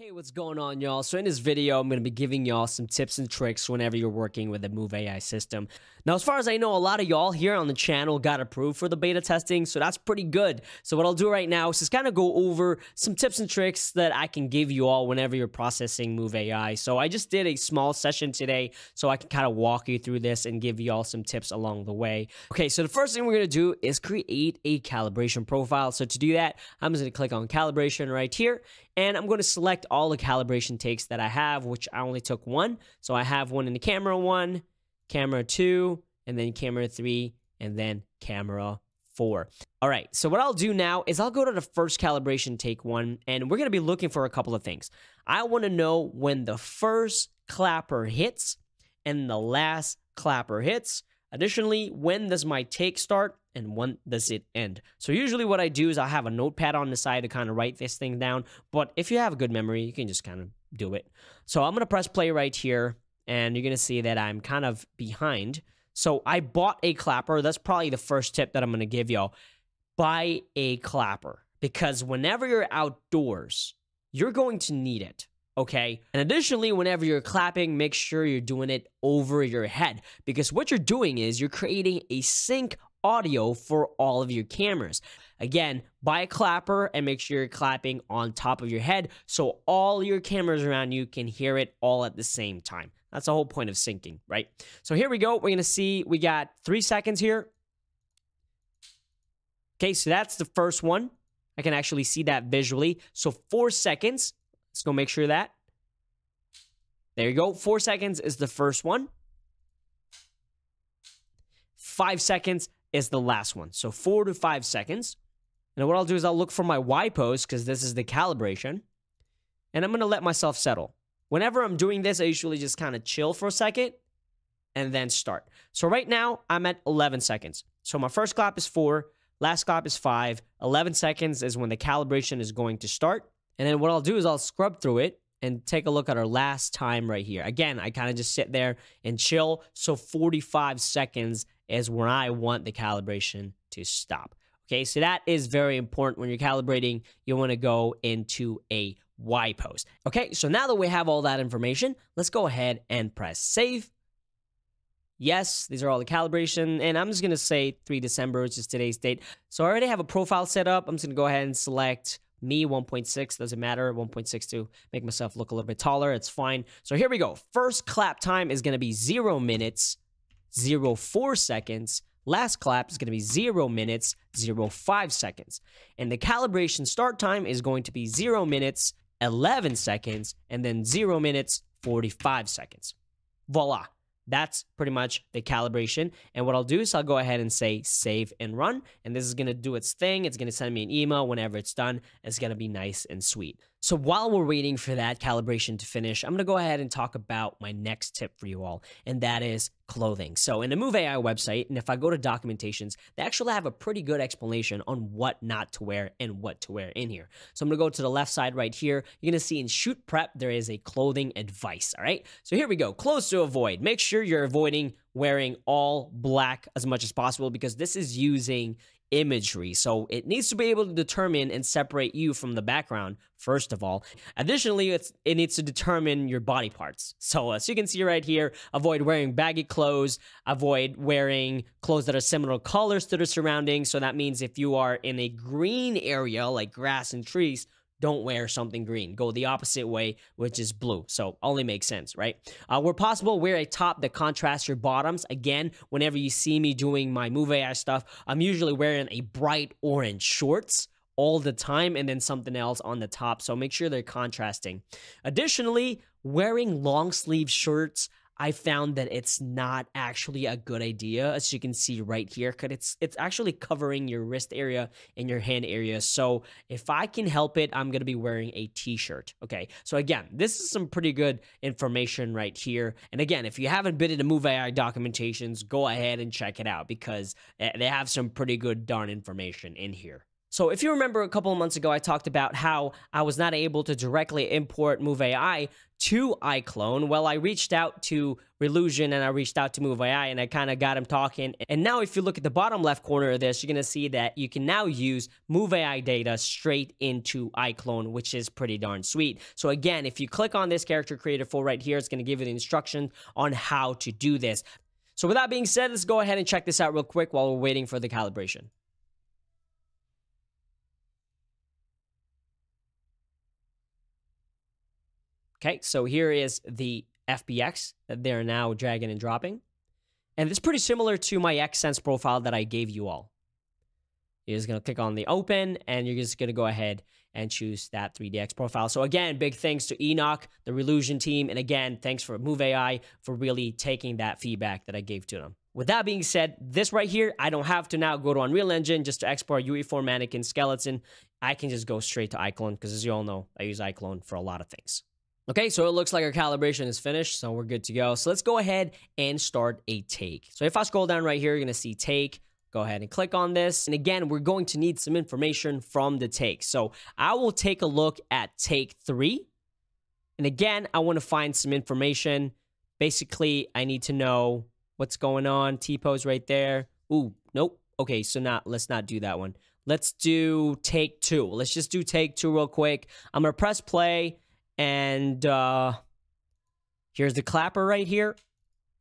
Hey, what's going on, y'all? So in this video, I'm going to be giving y'all some tips and tricks whenever you're working with the Move AI system. Now, as far as I know, a lot of y'all here on the channel got approved for the beta testing, so that's pretty good. So what I'll do right now is just kind of go over some tips and tricks that I can give you all whenever you're processing Move AI. So I just did a small session today, so I can kind of walk you through this and give you all some tips along the way. Okay, so the first thing we're going to do is create a calibration profile. So to do that, I'm just going to click on calibration right here, and I'm going to select all the calibration takes that I have, which I only took one. So I have one in the camera one, camera two, and then camera three, and then camera four. All right, so what I'll do now is I'll go to the first calibration take one, and we're going to be looking for a couple of things. I want to know when the first clapper hits and the last clapper hits. Additionally, when does my take start and when does it end? So usually what I do is I have a notepad on the side to kind of write this thing down. But if you have a good memory, you can just kind of do it. So I'm going to press play right here, and you're going to see that I'm kind of behind. So I bought a clapper. That's probably the first tip that I'm going to give y'all. Buy a clapper, because whenever you're outdoors, you're going to need it. Okay. And additionally, whenever you're clapping, make sure you're doing it over your head, because what you're doing is you're creating a sync audio for all of your cameras. Again, buy a clapper and make sure you're clapping on top of your head so all your cameras around you can hear it all at the same time. That's the whole point of syncing, right? So here we go. We're going to see we got 3 seconds here. Okay. So that's the first one. I can actually see that visually. So 4 seconds. Let's go make sure that. There you go. 4 seconds is the first one. 5 seconds is the last one. So 4 to 5 seconds. And what I'll do is I'll look for my Y post, because this is the calibration. And I'm going to let myself settle. Whenever I'm doing this, I usually just kind of chill for a second and then start. So right now I'm at 11 seconds. So my first clap is 4. Last clap is 5. 11 seconds is when the calibration is going to start. And then what I'll do is I'll scrub through it and take a look at our last time right here. Again, I kind of just sit there and chill. So 45 seconds is when I want the calibration to stop. Okay, so that is very important. When you're calibrating, you want to go into a Y post. Okay, so now that we have all that information, let's go ahead and press save. Yes, these are all the calibration, and I'm just going to say 3 December, which is today's date. So I already have a profile set up. I'm just going to go ahead and select me 1.6, doesn't matter, 1.6 to make myself look a little bit taller, it's fine. So here we go. First clap time is going to be 0 minutes, 04 seconds. Last clap is going to be 0 minutes, 05 seconds. And the calibration start time is going to be 0 minutes, 11 seconds, and then 0 minutes, 45 seconds. Voila. That's pretty much the calibration. And what I'll do is I'll go ahead and say save and run. And this is going to do its thing. It's going to send me an email whenever it's done. It's going to be nice and sweet. So while we're waiting for that calibration to finish, I'm going to go ahead and talk about my next tip for you all, and that is clothing. So in the Move AI website, and if I go to documentations, they actually have a pretty good explanation on what not to wear and what to wear in here. So I'm going to go to the left side right here. You're going to see in shoot prep, there is a clothing advice. All right. So here we go. Clothes to avoid. Make sure you're avoiding wearing all black as much as possible, because this is using imagery. So it needs to be able to determine and separate you from the background, first of all. Additionally, it needs to determine your body parts. So as you can see right here, avoid wearing baggy clothes, avoid wearing clothes that are similar colors to the surroundings. So that means if you are in a green area like grass and trees, don't wear something green. Go the opposite way, which is blue. So only makes sense, right? Where possible, wear a top that contrasts your bottoms. Again, whenever you see me doing my Move AI stuff, I'm usually wearing a bright orange shorts all the time and then something else on the top. So make sure they're contrasting. Additionally, wearing long sleeve shirts, I found that it's not actually a good idea, as you can see right here, because it's actually covering your wrist area and your hand area. So if I can help it, I'm going to be wearing a t-shirt. Okay. So again, this is some pretty good information right here. And again, if you haven't been into Move AI documentations, go ahead and check it out, because they have some pretty good darn information in here. So if you remember a couple of months ago, I talked about how I was not able to directly import Move AI to iClone. Well, I reached out to Relusion and I reached out to Move AI and I kind of got him talking. And now if you look at the bottom left corner of this, you're going to see that you can now use Move AI data straight into iClone, which is pretty darn sweet. So again, if you click on this character creator tool right here, it's going to give you the instructions on how to do this. So with that being said, let's go ahead and check this out real quick while we're waiting for the calibration. Okay, so here is the FBX that they're now dragging and dropping. And it's pretty similar to my Xsens profile that I gave you all. You're just going to click on the open, and you're just going to go ahead and choose that 3DX profile. So again, big thanks to Enoch, the Relusion team, and again, thanks for Move AI for really taking that feedback that I gave to them. With that being said, this right here, I don't have to now go to Unreal Engine just to export UE4 mannequin skeleton. I can just go straight to iClone because as you all know, I use iClone for a lot of things. Okay, so it looks like our calibration is finished, so we're good to go. So let's go ahead and start a take. So if I scroll down right here, you're going to see take. Go ahead and click on this. And again, we're going to need some information from the take. So I will take a look at take 3. And again, I want to find some information. Basically, I need to know what's going on. T-pose right there. Ooh, nope. Okay, so let's not do that one. Let's do take 2. Let's just do take 2 real quick. I'm going to press play. And here's the clapper right here.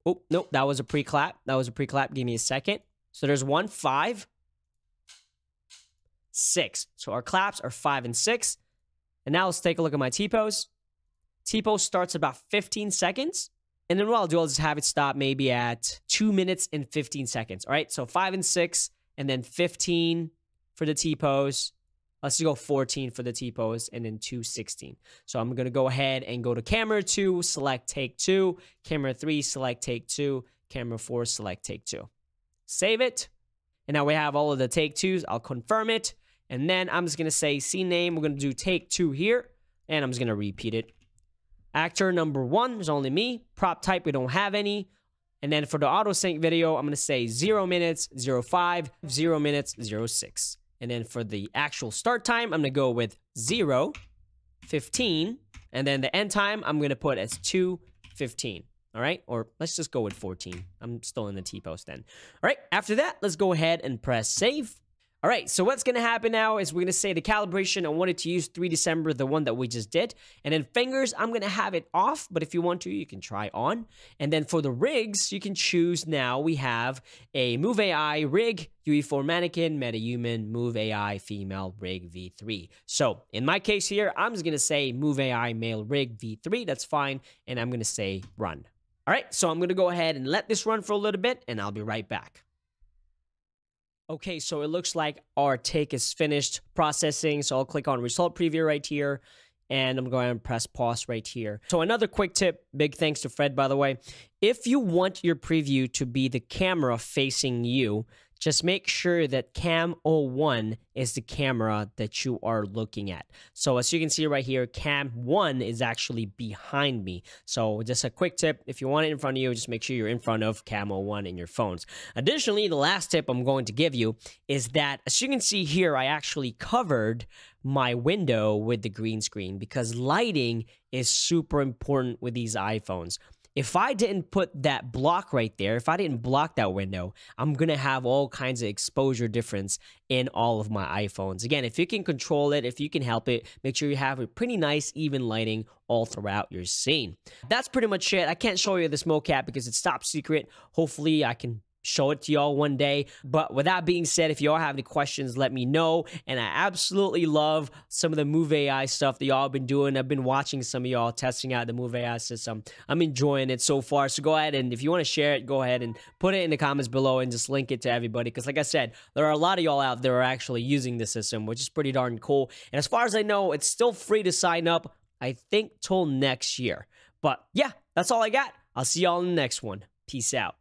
Oh, nope, that was a pre-clap. That was a pre-clap. Give me a second. So there's 1, 5, 6. So our claps are 5 and 6. And now let's take a look at my T-pose. T-pose starts about 15 seconds. And then what I'll do, I'll just have it stop maybe at 2 minutes and 15 seconds. All right, so 5 and 6, and then 15 for the T-pose. Let's go 14 for the T-pose and then 216. So I'm going to go ahead and go to camera 2, select take 2, camera 3, select take 2, camera 4, select take 2. Save it. And now we have all of the take 2s. I'll confirm it. And then I'm just going to say scene name. We're going to do take 2 here. And I'm just going to repeat it. Actor number 1 is only me. Prop type, we don't have any. And then for the auto sync video, I'm going to say 0 minutes, 05, 0 minutes, 06. And then for the actual start time, I'm going to go with 0, 15. And then the end time, I'm going to put as 2, 15. All right? Or let's just go with 14. I'm still in the T-pose then. All right. After that, let's go ahead and press save. All right. So what's going to happen now is we're going to say the calibration. I wanted to use 3 December, the one that we just did. And then fingers, I'm going to have it off. But if you want to, you can try on. And then for the rigs, you can choose now. We have a Move AI rig, UE4 mannequin, MetaHuman, Move AI female rig V3. So in my case here, I'm just going to say Move AI male rig V3. That's fine. And I'm going to say run. All right. So I'm going to go ahead and let this run for a little bit and I'll be right back. Okay, so it looks like our take is finished processing. So I'll click on result preview right here. And I'm going to press pause right here. So another quick tip, big thanks to Fred, by the way. If you want your preview to be the camera facing you, just make sure that cam 01 is the camera that you are looking at. So as you can see right here, cam 1 is actually behind me. So just a quick tip, if you want it in front of you, just make sure you're in front of cam 01 in your phones. Additionally, the last tip I'm going to give you is that as you can see here, I actually covered my window with the green screen because lighting is super important with these iPhones. If I didn't put that block right there, if I didn't block that window, I'm going to have all kinds of exposure difference in all of my iPhones. Again, if you can control it, if you can help it, make sure you have a pretty nice even lighting all throughout your scene. That's pretty much it. I can't show you this mocap because it's top secret. Hopefully I can show it to y'all one day. But with that being said, if y'all have any questions, let me know. And I absolutely love some of the Move AI stuff that y'all been doing. I've been watching some of y'all testing out the Move AI system. I'm enjoying it so far. So go ahead and if you want to share it, go ahead and put it in the comments below and just link it to everybody. Because like I said, there are a lot of y'all out there who are actually using this system, which is pretty darn cool. And as far as I know, it's still free to sign up, I think, till next year. But yeah, that's all I got. I'll see y'all in the next one. Peace out.